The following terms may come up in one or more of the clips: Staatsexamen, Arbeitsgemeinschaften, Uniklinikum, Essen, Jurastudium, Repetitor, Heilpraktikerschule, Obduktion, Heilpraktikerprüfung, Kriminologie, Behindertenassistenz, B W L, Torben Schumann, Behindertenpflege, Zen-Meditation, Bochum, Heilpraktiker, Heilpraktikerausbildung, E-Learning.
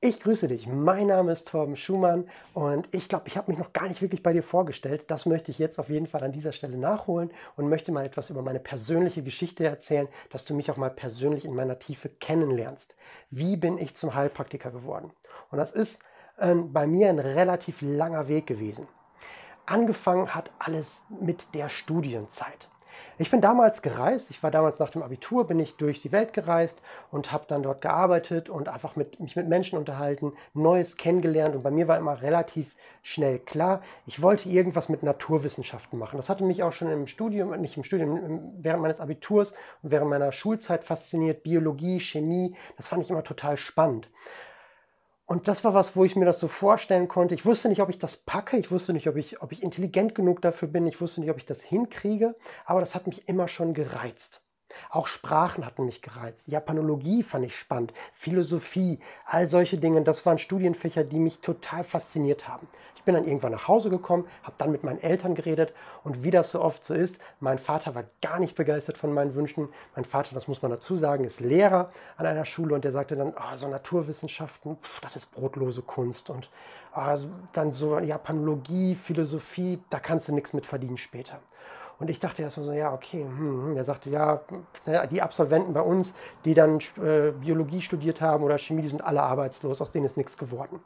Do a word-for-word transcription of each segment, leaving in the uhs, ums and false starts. Ich grüße dich, mein Name ist Torben Schumann und ich glaube, ich habe mich noch gar nicht wirklich bei dir vorgestellt. Das möchte ich jetzt auf jeden Fall an dieser Stelle nachholen und möchte mal etwas über meine persönliche Geschichte erzählen, dass du mich auch mal persönlich in meiner Tiefe kennenlernst. Wie bin ich zum Heilpraktiker geworden? Und das ist äh, bei mir ein relativ langer Weg gewesen. Angefangen hat alles mit der Studienzeit. Ich bin damals gereist, ich war damals nach dem Abitur, bin ich durch die Welt gereist und habe dann dort gearbeitet und einfach mit, mich mit Menschen unterhalten, Neues kennengelernt, und bei mir war immer relativ schnell klar, ich wollte irgendwas mit Naturwissenschaften machen. Das hatte mich auch schon im Studium, nicht im Studium, während meines Abiturs und während meiner Schulzeit fasziniert, Biologie, Chemie, das fand ich immer total spannend. Und das war was, wo ich mir das so vorstellen konnte. Ich wusste nicht, ob ich das packe. Ich wusste nicht, ob ich, ob ich intelligent genug dafür bin. Ich wusste nicht, ob ich das hinkriege. Aber das hat mich immer schon gereizt. Auch Sprachen hatten mich gereizt. Japanologie fand ich spannend. Philosophie, all solche Dinge. Das waren Studienfächer, die mich total fasziniert haben. Ich bin dann irgendwann nach Hause gekommen, habe dann mit meinen Eltern geredet. Und wie das so oft so ist, mein Vater war gar nicht begeistert von meinen Wünschen. Mein Vater, das muss man dazu sagen, ist Lehrer an einer Schule. Und der sagte dann, oh, so Naturwissenschaften, pf, das ist brotlose Kunst. Und oh, dann so Japanologie, Philosophie, da kannst du nichts mit verdienen später. Und ich dachte erstmal so, ja, okay, hm. Er sagte, ja, die Absolventen bei uns, die dann äh, Biologie studiert haben oder Chemie, die sind alle arbeitslos, aus denen ist nichts geworden.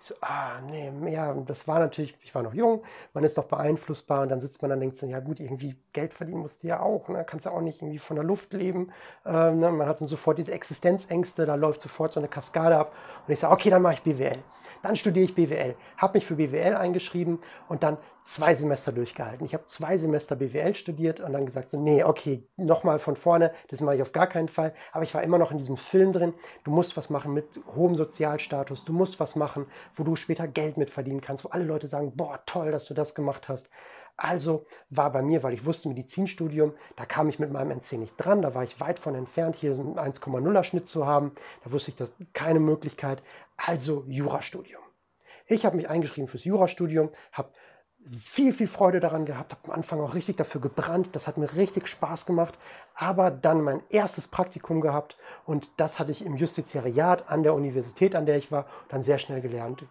Ich so, ah, nee, ja, das war natürlich, ich war noch jung, man ist doch beeinflussbar, und dann sitzt man dann und denkt so, ja gut, irgendwie Geld verdienen musst du ja auch, ne? Kannst ja auch nicht irgendwie von der Luft leben. Ähm, ne? Man hat dann sofort diese Existenzängste, da läuft sofort so eine Kaskade ab. Und ich sage, okay, dann mache ich B W L. Dann studiere ich B W L. Habe mich für B W L eingeschrieben und dann zwei Semester durchgehalten. Ich habe zwei Semester B W L studiert und dann gesagt, so, nee, okay, nochmal von vorne, das mache ich auf gar keinen Fall. Aber ich war immer noch in diesem Film drin, du musst was machen mit hohem Sozialstatus, du musst was machen, wo du später Geld mit verdienen kannst, wo alle Leute sagen, boah, toll, dass du das gemacht hast. Also war bei mir, weil ich wusste, Medizinstudium, da kam ich mit meinem N C nicht dran, da war ich weit von entfernt, hier einen eins Komma nuller Schnitt zu haben, da wusste ich, das keine Möglichkeit, also Jurastudium. Ich habe mich eingeschrieben fürs Jurastudium, habe viel, viel Freude daran gehabt, habe am Anfang auch richtig dafür gebrannt, das hat mir richtig Spaß gemacht, aber dann mein erstes Praktikum gehabt, und das hatte ich im Justiziariat an der Universität, an der ich war, dann sehr schnell gelernt.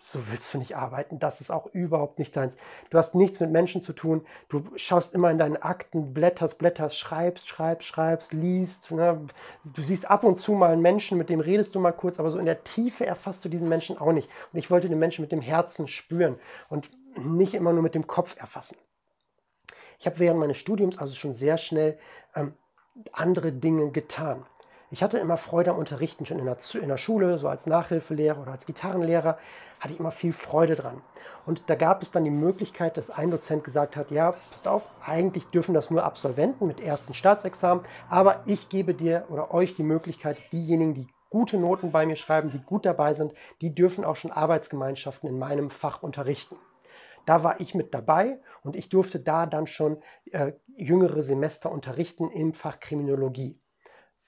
So willst du nicht arbeiten, das ist auch überhaupt nicht deins. Du hast nichts mit Menschen zu tun, du schaust immer in deinen Akten, blätterst, blätterst, schreibst, schreibst, schreibst, liest. Ne? Du siehst ab und zu mal einen Menschen, mit dem redest du mal kurz, aber so in der Tiefe erfasst du diesen Menschen auch nicht. Und ich wollte den Menschen mit dem Herzen spüren und nicht immer nur mit dem Kopf erfassen. Ich habe während meines Studiums also schon sehr schnell ähm, andere Dinge getan. Ich hatte immer Freude am Unterrichten, schon in der, in der Schule, so als Nachhilfelehrer oder als Gitarrenlehrer, hatte ich immer viel Freude dran. Und da gab es dann die Möglichkeit, dass ein Dozent gesagt hat, ja, passt auf, eigentlich dürfen das nur Absolventen mit ersten Staatsexamen, aber ich gebe dir oder euch die Möglichkeit, diejenigen, die gute Noten bei mir schreiben, die gut dabei sind, die dürfen auch schon Arbeitsgemeinschaften in meinem Fach unterrichten. Da war ich mit dabei und ich durfte da dann schon äh, jüngere Semester unterrichten im Fach Kriminologie.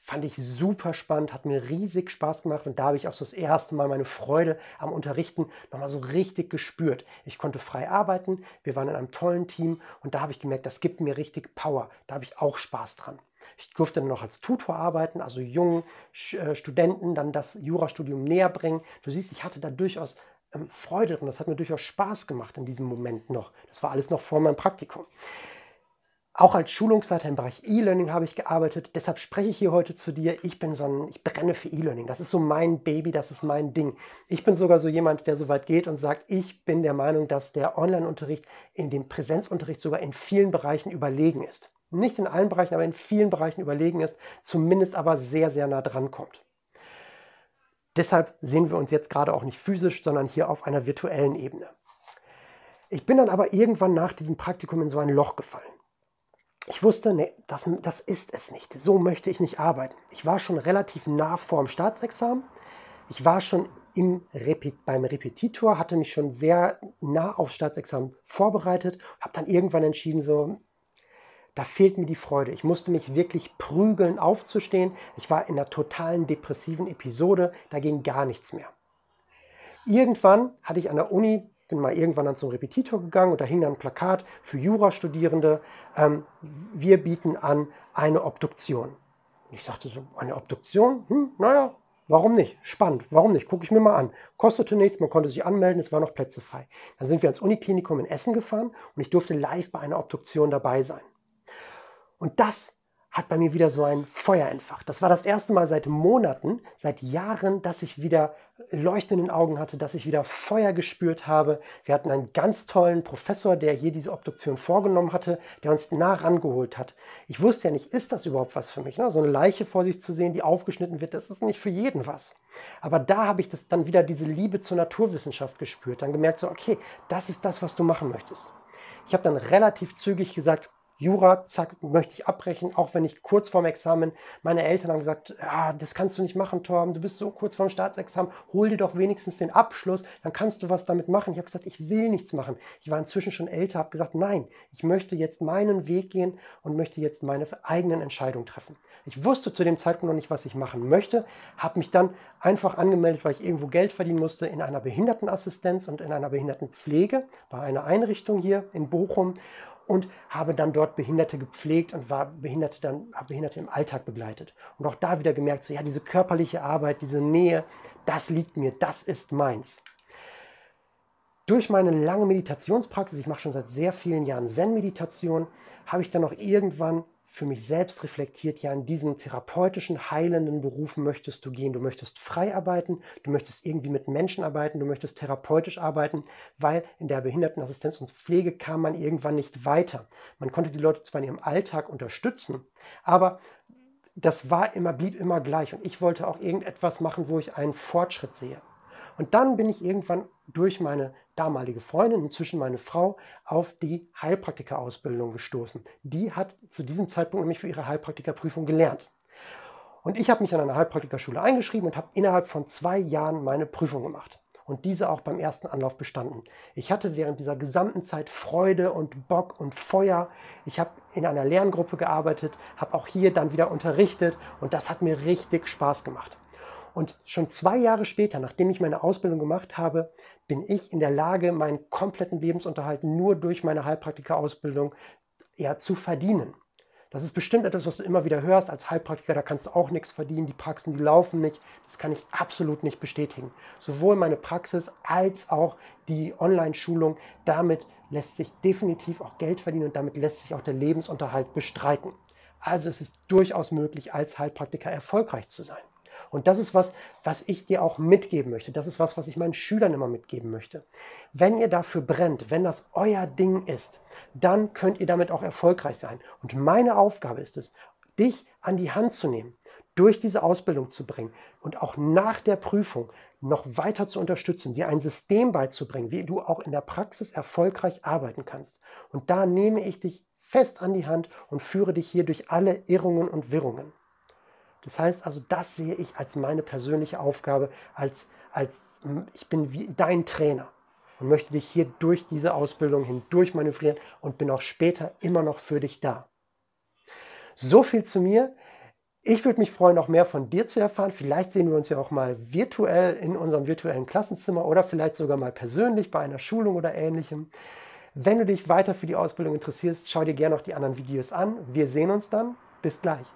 Fand ich super spannend, hat mir riesig Spaß gemacht, und da habe ich auch so das erste Mal meine Freude am Unterrichten nochmal so richtig gespürt. Ich konnte frei arbeiten, wir waren in einem tollen Team, und da habe ich gemerkt, das gibt mir richtig Power, da habe ich auch Spaß dran. Ich durfte dann noch als Tutor arbeiten, also jungen äh, Studenten dann das Jurastudium näher bringen. Du siehst, ich hatte da durchaus ähm, Freude dran, das hat mir durchaus Spaß gemacht in diesem Moment noch. Das war alles noch vor meinem Praktikum. Auch als Schulungsleiter im Bereich E-Learning habe ich gearbeitet, deshalb spreche ich hier heute zu dir. Ich bin so ein, ich brenne für E-Learning, das ist so mein Baby, das ist mein Ding. Ich bin sogar so jemand, der so weit geht und sagt, ich bin der Meinung, dass der Online-Unterricht in dem Präsenzunterricht sogar in vielen Bereichen überlegen ist. Nicht in allen Bereichen, aber in vielen Bereichen überlegen ist, zumindest aber sehr, sehr nah dran kommt. Deshalb sehen wir uns jetzt gerade auch nicht physisch, sondern hier auf einer virtuellen Ebene. Ich bin dann aber irgendwann nach diesem Praktikum in so ein Loch gefallen. Ich wusste, nee, das, das ist es nicht. So möchte ich nicht arbeiten. Ich war schon relativ nah vorm Staatsexamen. Ich war schon im Repet- beim Repetitor, hatte mich schon sehr nah auf Staatsexamen vorbereitet, habe dann irgendwann entschieden, so, da fehlt mir die Freude. Ich musste mich wirklich prügeln, aufzustehen. Ich war in einer totalen depressiven Episode, da ging gar nichts mehr. Irgendwann hatte ich an der Uni, bin mal irgendwann dann zum Repetitor gegangen und da hing dann ein Plakat für Jurastudierende. Ähm, wir bieten an eine Obduktion. Und ich dachte so, eine Obduktion? Hm, naja, Warum nicht? Spannend. Warum nicht? Gucke ich mir mal an. Kostete nichts, man konnte sich anmelden, es waren noch Plätze frei. Dann sind wir ans Uniklinikum in Essen gefahren und ich durfte live bei einer Obduktion dabei sein. Und das hat bei mir wieder so ein Feuer entfacht. Das war das erste Mal seit Monaten, seit Jahren, dass ich wieder Leuchten in den Augen hatte, dass ich wieder Feuer gespürt habe. Wir hatten einen ganz tollen Professor, der hier diese Obduktion vorgenommen hatte, der uns nah rangeholt hat. Ich wusste ja nicht, ist das überhaupt was für mich? Ne? So eine Leiche vor sich zu sehen, die aufgeschnitten wird, das ist nicht für jeden was. Aber da habe ich das dann wieder diese Liebe zur Naturwissenschaft gespürt, dann gemerkt so, okay, das ist das, was du machen möchtest. Ich habe dann relativ zügig gesagt, Jura, zack, möchte ich abbrechen, auch wenn ich kurz vorm Examen, meine Eltern haben gesagt, ah, das kannst du nicht machen, Torben, du bist so kurz vorm Staatsexamen, hol dir doch wenigstens den Abschluss, dann kannst du was damit machen. Ich habe gesagt, ich will nichts machen. Ich war inzwischen schon älter, habe gesagt, nein, ich möchte jetzt meinen Weg gehen und möchte jetzt meine eigenen Entscheidungen treffen. Ich wusste zu dem Zeitpunkt noch nicht, was ich machen möchte, habe mich dann einfach angemeldet, weil ich irgendwo Geld verdienen musste, in einer Behindertenassistenz und in einer Behindertenpflege, bei einer Einrichtung hier in Bochum. Und habe dann dort Behinderte gepflegt und war Behinderte dann, habe Behinderte im Alltag begleitet. Und auch da wieder gemerkt, so, ja, diese körperliche Arbeit, diese Nähe, das liegt mir, das ist meins. Durch meine lange Meditationspraxis, ich mache schon seit sehr vielen Jahren Zen-Meditation, habe ich dann auch irgendwann für mich selbst reflektiert, ja, in diesen therapeutischen, heilenden Beruf möchtest du gehen. Du möchtest frei arbeiten, du möchtest irgendwie mit Menschen arbeiten, du möchtest therapeutisch arbeiten, weil in der Behindertenassistenz und Pflege kam man irgendwann nicht weiter. Man konnte die Leute zwar in ihrem Alltag unterstützen, aber das war immer, blieb immer gleich. Und ich wollte auch irgendetwas machen, wo ich einen Fortschritt sehe. Und dann bin ich irgendwann durch meine damalige Freundin, inzwischen meine Frau, auf die Heilpraktikerausbildung gestoßen. Die hat zu diesem Zeitpunkt nämlich für ihre Heilpraktikerprüfung gelernt. Und ich habe mich an einer Heilpraktikerschule eingeschrieben und habe innerhalb von zwei Jahren meine Prüfung gemacht. Und diese auch beim ersten Anlauf bestanden. Ich hatte während dieser gesamten Zeit Freude und Bock und Feuer. Ich habe in einer Lerngruppe gearbeitet, habe auch hier dann wieder unterrichtet und das hat mir richtig Spaß gemacht. Und schon zwei Jahre später, nachdem ich meine Ausbildung gemacht habe, bin ich in der Lage, meinen kompletten Lebensunterhalt nur durch meine Heilpraktikerausbildung eher zu verdienen. Das ist bestimmt etwas, was du immer wieder hörst. Als Heilpraktiker, da kannst du auch nichts verdienen. Die Praxen, die laufen nicht. Das kann ich absolut nicht bestätigen. Sowohl meine Praxis als auch die Online-Schulung. Damit lässt sich definitiv auch Geld verdienen und damit lässt sich auch der Lebensunterhalt bestreiten. Also es ist durchaus möglich, als Heilpraktiker erfolgreich zu sein. Und das ist was, was ich dir auch mitgeben möchte. Das ist was, was ich meinen Schülern immer mitgeben möchte. Wenn ihr dafür brennt, wenn das euer Ding ist, dann könnt ihr damit auch erfolgreich sein. Und meine Aufgabe ist es, dich an die Hand zu nehmen, durch diese Ausbildung zu bringen und auch nach der Prüfung noch weiter zu unterstützen, dir ein System beizubringen, wie du auch in der Praxis erfolgreich arbeiten kannst. Und da nehme ich dich fest an die Hand und führe dich hier durch alle Irrungen und Wirrungen. Das heißt also, das sehe ich als meine persönliche Aufgabe, als, als ich bin wie dein Trainer und möchte dich hier durch diese Ausbildung hindurch manövrieren und bin auch später immer noch für dich da. So viel zu mir. Ich würde mich freuen, noch mehr von dir zu erfahren. Vielleicht sehen wir uns ja auch mal virtuell in unserem virtuellen Klassenzimmer oder vielleicht sogar mal persönlich bei einer Schulung oder Ähnlichem. Wenn du dich weiter für die Ausbildung interessierst, schau dir gerne noch die anderen Videos an. Wir sehen uns dann. Bis gleich.